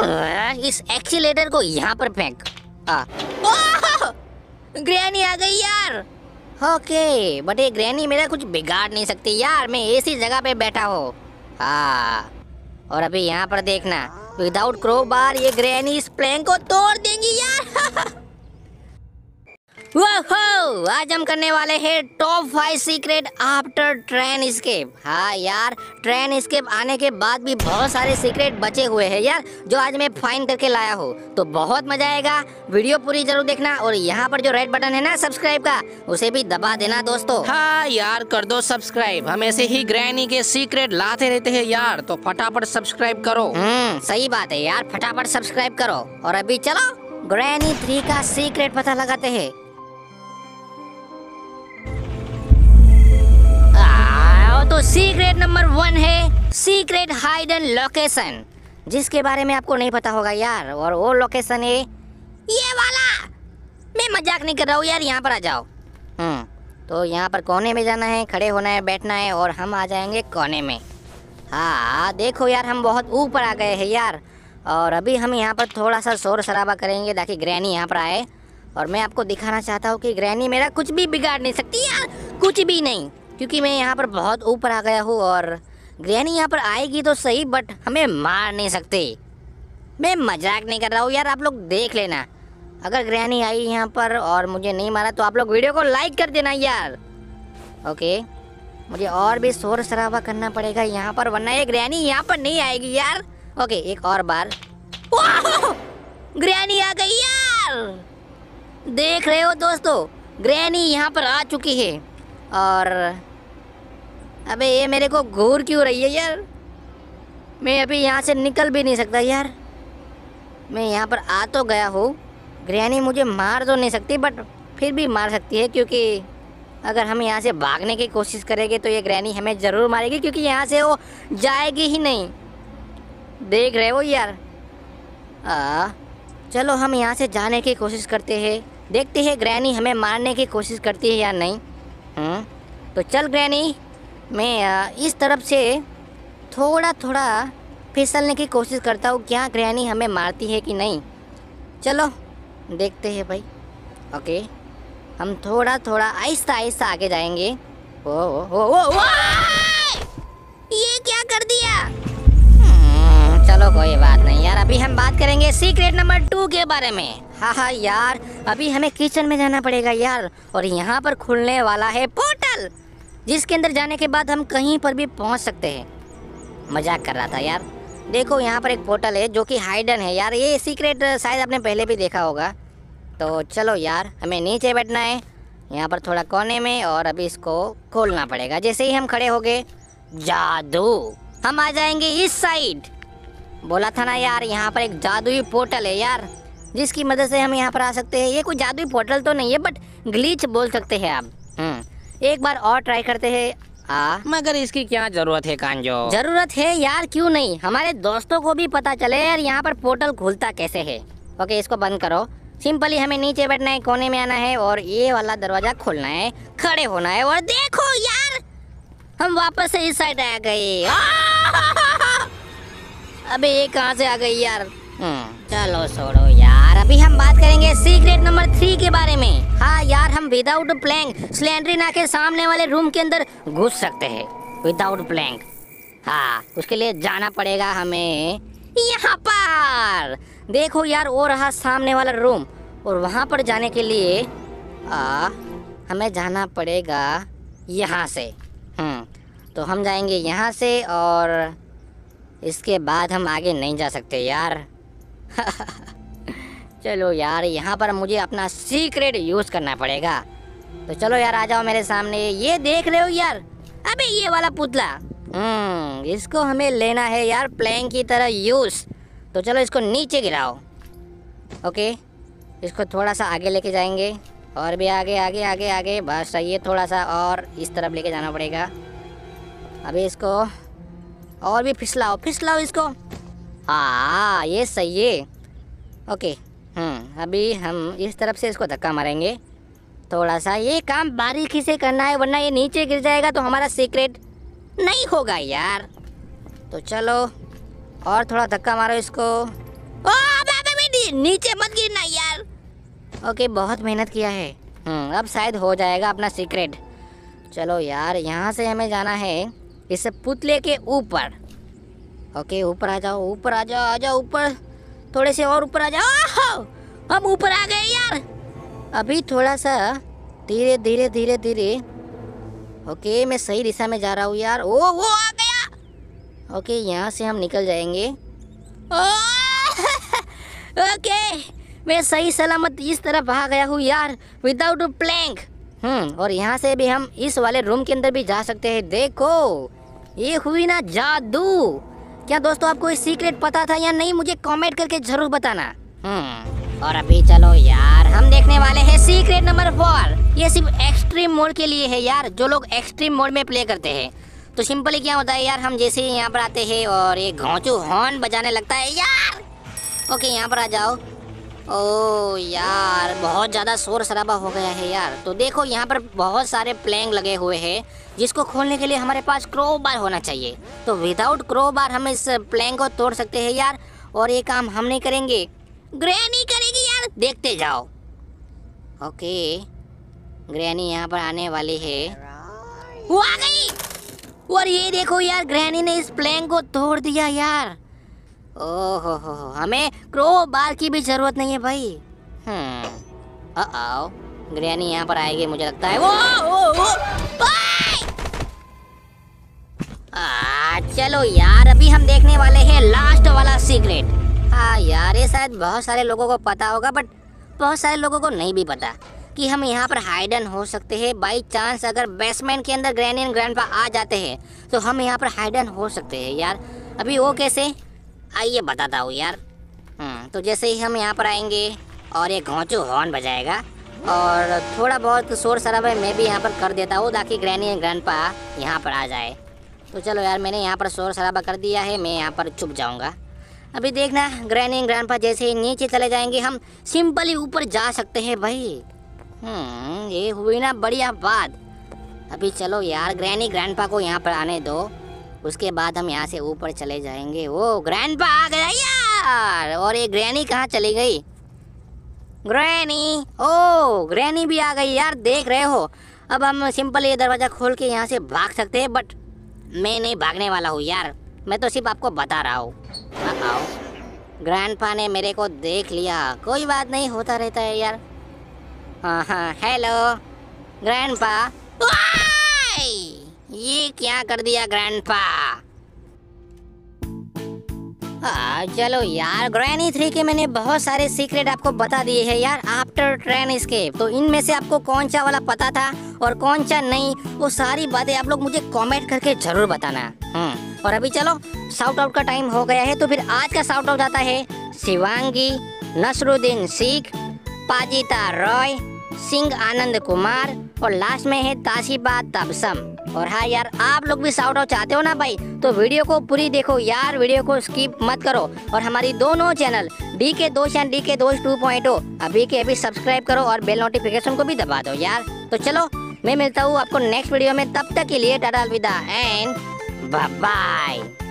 इस एक्सीलेटर को यहाँ पर फेंक। ग्रैनी आ गई यार। ओके बट ये ग्रैनी मेरा कुछ बिगाड़ नहीं सकती यार, मैं ऐसी जगह पे बैठा हूँ। हाँ और अभी यहाँ पर देखना, विदाउट क्रोबार ये ग्रैनी इस प्लैंक को तोड़ देंगी यार। वाओ, आज हम करने वाले हैं top 5 secret after train escape. हाँ यार, ट्रेन एस्केप आने के बाद भी बहुत सारे सीक्रेट बचे हुए हैं यार, जो आज मैं फाइंड करके लाया हूँ। तो बहुत मजा आएगा, वीडियो पूरी जरूर देखना। और यहाँ पर जो रेड बटन है ना सब्सक्राइब का, उसे भी दबा देना दोस्तों। हाँ यार, कर दो सब्सक्राइब, हम ऐसे ही ग्रैनी के सीक्रेट लाते रहते है यार, तो फटाफट सब्सक्राइब करो। सही बात है यार, फटाफट सब्सक्राइब करो। और अभी चलो ग्रैनी 3 का सीक्रेट पता लगाते है। तो सीक्रेट नंबर 1 है सीक्रेट हाइडन लोकेशन, जिसके बारे में आपको नहीं पता होगा यार। और वो लोकेशन है ये वाला। मैं मजाक नहीं कर रहा हूँ यार, यहाँ पर आ जाओ। तो यहाँ पर कोने में जाना है, खड़े होना है, बैठना है, और हम आ जाएंगे कोने में। हाँ देखो यार, हम बहुत ऊपर आ गए हैं यार। और अभी हम यहाँ पर थोड़ा सा शोर शराबा करेंगे ताकि ग्रैनी यहाँ पर आए। और मैं आपको दिखाना चाहता हूँ कि ग्रैनी मेरा कुछ भी बिगाड़ नहीं सकती यार, कुछ भी नहीं, क्योंकि मैं यहाँ पर बहुत ऊपर आ गया हूँ। और ग्रैनी यहाँ पर आएगी तो सही, बट हमें मार नहीं सकते। मैं मजाक नहीं कर रहा हूँ यार, आप लोग देख लेना। अगर ग्रैनी आई यहाँ पर और मुझे नहीं मारा तो आप लोग वीडियो को लाइक कर देना यार। ओके, मुझे और भी शोर शराबा करना पड़ेगा यहाँ पर, वरना ये ग्रैनी यहाँ पर नहीं आएगी यार। ओके एक और बार। ग्रैनी आ गई यार, देख रहे हो दोस्तों, ग्रैनी यहाँ पर आ चुकी है। और अबे ये मेरे को घूर क्यों रही है यार, मैं अभी यहाँ से निकल भी नहीं सकता यार। मैं यहाँ पर आ तो गया हूँ, ग्रैनी मुझे मार तो नहीं सकती, बट फिर भी मार सकती है, क्योंकि अगर हम यहाँ से भागने की कोशिश करेंगे तो ये ग्रैनी हमें ज़रूर मारेगी, क्योंकि यहाँ से वो जाएगी ही नहीं। देख रहे हो यार। चलो हम यहाँ से जाने की कोशिश करते हैं, देखते हैं ग्रैनी हमें मारने की कोशिश करती है या नहीं। तो चल ग्रैनी, मैं इस तरफ से थोड़ा थोड़ा फिसलने की कोशिश करता हूँ, क्या ग्रैनी हमें मारती है कि नहीं। चलो देखते हैं भाई। ओके हम थोड़ा थोड़ा आहिस्ता आहिस्ता आगे जाएंगे। ओ ये क्या कर दिया। चलो कोई बात नहीं यार, अभी हम बात करेंगे सीक्रेट नंबर 2 के बारे में। हाँ यार, अभी हमें किचन में जाना पड़ेगा यार। और यहाँ पर खुलने वाला है पोर्टल, जिसके अंदर जाने के बाद हम कहीं पर भी पहुँच सकते हैं। मजाक कर रहा था यार। देखो यहाँ पर एक पोर्टल है जो कि हाइडन है यार, ये सीक्रेट शायद आपने पहले भी देखा होगा। तो चलो यार, हमें नीचे बैठना है यहाँ पर थोड़ा कोने में, और अभी इसको खोलना पड़ेगा। जैसे ही हम खड़े हो गए, जादू, हम आ जाएंगे इस साइड। बोला था ना यार, यहाँ पर एक जादुई पोर्टल है यार, जिसकी मदद से हम यहाँ पर आ सकते हैं। ये कोई जादुई पोर्टल तो नहीं है, बट ग्लिच बोल सकते हैं आप। एक बार और ट्राई करते हैं। मगर इसकी क्या जरूरत है कांजो? जरूरत है यार, क्यों नहीं, हमारे दोस्तों को भी पता चले यार यहाँ पर पोर्टल खुलता कैसे है। ओके इसको बंद करो। सिंपली हमें नीचे बैठना है, कोने में आना है, और ये वाला दरवाजा खोलना है, खड़े होना है। और देखो यार, हम वापस से इस साइड आ गए। अबे ये कहाँ से आ गई यार। चलो छोड़ो यार, अभी हम बात करेंगे सीक्रेट नंबर 3 के बारे में। हाँ यार, हम विदाउट प्लैंक स्लेंड्रीना के सामने वाले रूम के अंदर घुस सकते हैं विदाउट प्लैंक। हाँ उसके लिए जाना पड़ेगा हमें यहाँ पर। देखो यार, वो रहा सामने वाला रूम, और वहाँ पर जाने के लिए हमें जाना पड़ेगा यहाँ से। तो हम जाएंगे यहाँ से, और इसके बाद हम आगे नहीं जा सकते यार। चलो यार, यहाँ पर मुझे अपना सीक्रेट यूज़ करना पड़ेगा। तो चलो यार, आ जाओ मेरे सामने। ये देख रहे हो यार, अबे ये वाला पुतला, इसको हमें लेना है यार प्लैंक की तरह यूज़। तो चलो इसको नीचे गिराओ। ओके इसको थोड़ा सा आगे लेके जाएंगे, और भी आगे आगे आगे आगे, बस ये थोड़ा सा और इस तरफ लेके जाना पड़ेगा। अभी इसको और भी फिसलाओ फिसलाओ इसको। हाँ ये सही है। ओके अभी हम इस तरफ से इसको धक्का मारेंगे थोड़ा सा। ये काम बारीकी से करना है, वरना ये नीचे गिर जाएगा तो हमारा सीक्रेट नहीं होगा यार। तो चलो और थोड़ा धक्का मारो इसको। नीचे मत गिरना यार। ओके बहुत मेहनत किया है। अब शायद हो जाएगा अपना सीक्रेट। चलो यार यहाँ से हमें जाना है इस पुतले के ऊपर। ओके ऊपर आ जाओ, ऊपर आ जाओ, आ जाओ ऊपर, थोड़े से और ऊपर आ जाओ। हम ऊपर आ गए यार। अभी थोड़ा सा धीरे धीरे धीरे धीरे। ओके मैं सही दिशा में जा रहा हूँ यार। ओ वो आ गया। ओके यहाँ से हम निकल जाएंगे। ओके मैं सही सलामत इस तरफ आ गया हूँ यार, विदाउट प्लैंक। और यहाँ से भी हम इस वाले रूम के अंदर भी जा सकते हैं। देखो ये हुई ना जादू। क्या दोस्तों आपको ये सीक्रेट पता था या नहीं, मुझे कमेंट करके जरूर बताना। और अभी चलो यार हम देखने वाले हैं सीक्रेट नंबर 4। ये सिर्फ एक्सट्रीम मोड के लिए है यार, जो लोग एक्सट्रीम मोड में प्ले करते हैं। तो सिंपली क्या होता है यार, हम जैसे ही यहाँ पर आते हैं और ये घोंचू हॉर्न बजाने लगता है यार। ओके यहाँ पर आ जाओ। ओ यार बहुत ज़्यादा शोर शराबा हो गया है यार। तो देखो यहाँ पर बहुत सारे प्लैंक लगे हुए हैं, जिसको खोलने के लिए हमारे पास क्रोबार होना चाहिए। तो विदाउट क्रोबार हम इस प्लैंक को तोड़ सकते हैं यार। और ये काम हम नहीं करेंगे, ग्रैनी करेगी यार, देखते जाओ। ओके ग्रैनी यहाँ पर आने वाली है। वो आ गई। और ये देखो यार ग्रैनी ने इस प्लैंक को तोड़ दिया यार। ओहो हो, हमें क्रोबार की भी जरूरत नहीं है भाई। आओ ग्रैनी यहाँ पर आएगी मुझे लगता है। चलो यार अभी हम देखने वाले हैं लास्ट वाला सीक्रेट। हाँ यार ये शायद बहुत सारे लोगों को पता होगा, बट बहुत सारे लोगों को नहीं भी पता कि हम यहाँ पर हाइडन हो सकते हैं। बाई चांस अगर बेसमेंट के अंदर ग्रैनी एंड ग्रैंडपा आ जाते हैं तो हम यहाँ पर हाइडन हो सकते हैं यार। अभी वो कैसे आइए बताता हूँ यार। तो जैसे ही हम यहाँ पर आएंगे और ये घोंचू हॉर्न बजाएगा और थोड़ा बहुत शोर शराबा मैं भी यहाँ पर कर देता हूँ ताकि ग्रैनी एंड ग्रैंडपा यहाँ पर आ जाए। तो चलो यार मैंने यहाँ पर शोर शराबा कर दिया है, मैं यहाँ पर चुप जाऊँगा। अभी देखना ग्रैनी एंड ग्रैंडपा जैसे ही नीचे चले जाएंगे हम सिंपली ऊपर जा सकते हैं भाई। ये हुई ना बढ़िया बात। अभी चलो यार ग्रैनी ग्रैंडपा को यहाँ पर आने दो, उसके बाद हम यहाँ से ऊपर चले जाएंगे। वो ग्रैंडपा आ गया यार। और ये ग्रैनी कहाँ चली गई? ग्रैनी, ओ ग्रैनी भी आ गई यार, देख रहे हो। अब हम सिंपल ये दरवाज़ा खोल के यहाँ से भाग सकते हैं, बट मैं नहीं भागने वाला हूँ यार, मैं तो सिर्फ आपको बता रहा हूँ। आओ ग्रैंडपा ने मेरे को देख लिया, कोई बात नहीं, होता रहता है यार। हाँ हेलो ग्रैंडपा। ये क्या कर दिया ग्रैंडपा। चलो यार ग्रैनी 3 के मैंने बहुत सारे सीक्रेट आपको बता दिए हैं यार, आफ्टर ट्रेन एस्केप। तो इनमें से आपको कौन सा वाला पता था और कौन सा नहीं, वो सारी बातें आप लोग मुझे कमेंट करके जरूर बताना। और अभी चलो शाउट आउट का टाइम हो गया है, तो फिर आज का शाउट आउट आता है शिवांगी, नसरुद्दीन शेख, पाजिता रॉय सिंह, आनंद कुमार और लास्ट में है ताशिबा तबसम। और हाँ यार आप लोग भी शाउट आउट चाहते हो ना भाई, तो वीडियो को पूरी देखो यार, वीडियो को स्किप मत करो। और हमारी दोनों चैनल डीके दोस्त एंड डीके दोस्त 2.0 अभी के अभी सब्सक्राइब करो और बेल नोटिफिकेशन को भी दबा दो यार। तो चलो मैं मिलता हूँ आपको नेक्स्ट वीडियो में, तब तक के लिए टाटा अलविदा एंड बाय।